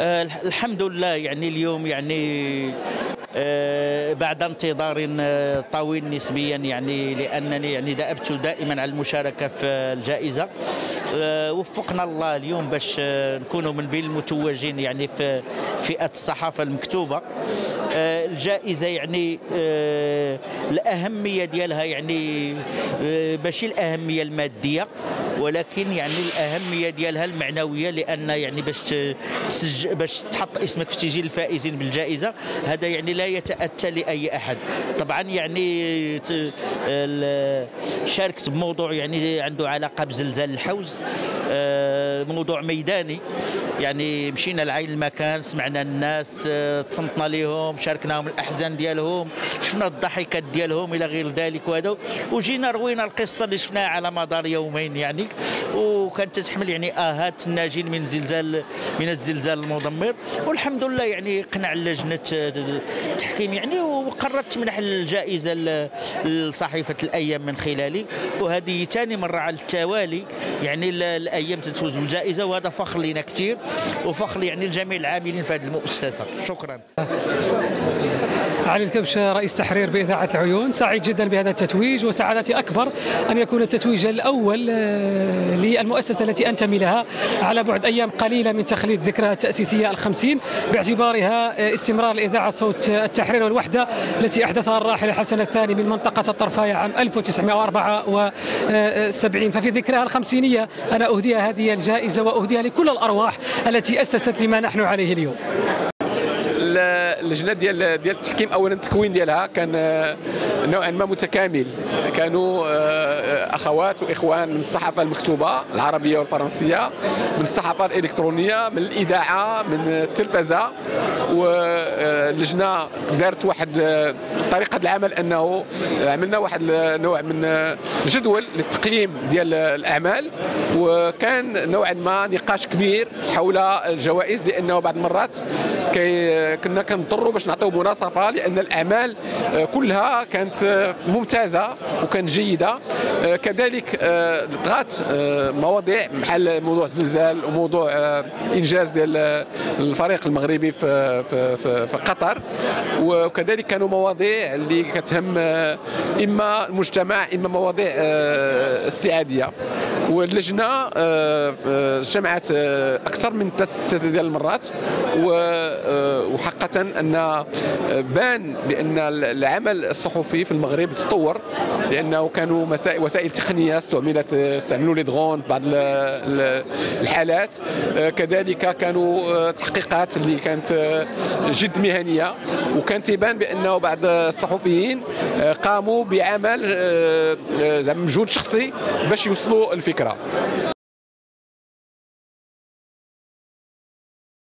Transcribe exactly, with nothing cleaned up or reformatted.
آه الحمد لله، يعني اليوم يعني آه بعد انتظار آه طويل نسبيا، يعني لانني يعني دأبت دائما على المشاركه في الجائزه. آه وفقنا الله اليوم باش آه نكونوا من بين المتوجين يعني في فئه الصحافه المكتوبه. آه الجائزه يعني آه الاهميه ديالها يعني آه ماشي الاهميه الماديه، ولكن يعني الاهميه ديالها المعنويه، لان يعني باش باش تحط اسمك في تسجيل الفائزين بالجائزه، هذا يعني لا يتاتى لاي احد. طبعا يعني شاركت بموضوع يعني عنده علاقه بزلزال الحوز، موضوع ميداني، يعني مشينا لعين المكان، سمعنا الناس، تصنتنا ليهم، شاركناهم الاحزان ديالهم، شفنا الضحكات ديالهم الى غير ذلك، وهذا وجينا روينا القصه اللي شفناها على مدار يومين يعني، وكانت تتحمل يعني آهات الناجين من زلزال من الزلزال المدمر. والحمد لله يعني قنع لجنة التحكيم يعني، وقررت تمنح الجائزة لصحيفة الأيام من خلالي، وهذه ثاني مرة على التوالي يعني الأيام تتفوز بالجائزة، وهذا فخر لنا كثير، وفخر يعني لجميع العاملين في هذه المؤسسة. شكرا. علي الكبش، رئيس تحرير بإذاعة العيون، سعيد جدا بهذا التتويج، وسعادتي أكبر أن يكون التتويج الأول للمؤسسة التي أنتمي لها على بعد أيام قليلة من تخليد ذكرى التأسيسية الخمسين، باعتبارها استمرار لإذاعة صوت التحرير والوحده التي أحدثها الراحل حسن الثاني من منطقة الطرفاية عام ألف وتسعمائة وأربعة وسبعين. ففي ذكرها الخمسينية أنا أهديها هذه الجائزة، وأهديها لكل الأرواح التي أسست لما نحن عليه اليوم. اللجنه ديال ديال التحكيم، اولا التكوين ديالها كان نوعا ما متكامل، كانوا اخوات واخوان من الصحافه المكتوبه العربيه والفرنسيه، من الصحافه الالكترونيه، من الاذاعه، من التلفزه. واللجنه دارت واحد طريقه العمل، انه عملنا واحد نوع من الجدول للتقييم ديال الاعمال، وكان نوعا ما نقاش كبير حول الجوائز، لانه بعض المرات كي كنا كنضطروا باش نعطيو مناصفه، لان الاعمال كلها كانت ممتازه وكانت جيده. كذلك طغات مواضيع بحال موضوع الزلزال، وموضوع انجاز ديال الفريق المغربي في في في قطر، وكذلك كانوا مواضيع اللي كتهم اما المجتمع، اما مواضيع استعاديه. واللجنه جمعت اكثر من ثلاثه ديال المرات، وحقا ان بان بان العمل الصحفي في المغرب تطور، لانه كانوا وسائل تقنيه استعملت، استعملوا لي درون في بعض الحالات، كذلك كانوا تحقيقات اللي كانت جد مهنيه، وكان تيبان بانه بعض الصحفيين قاموا بعمل زعما مجهود شخصي باش يوصلوا الفكره.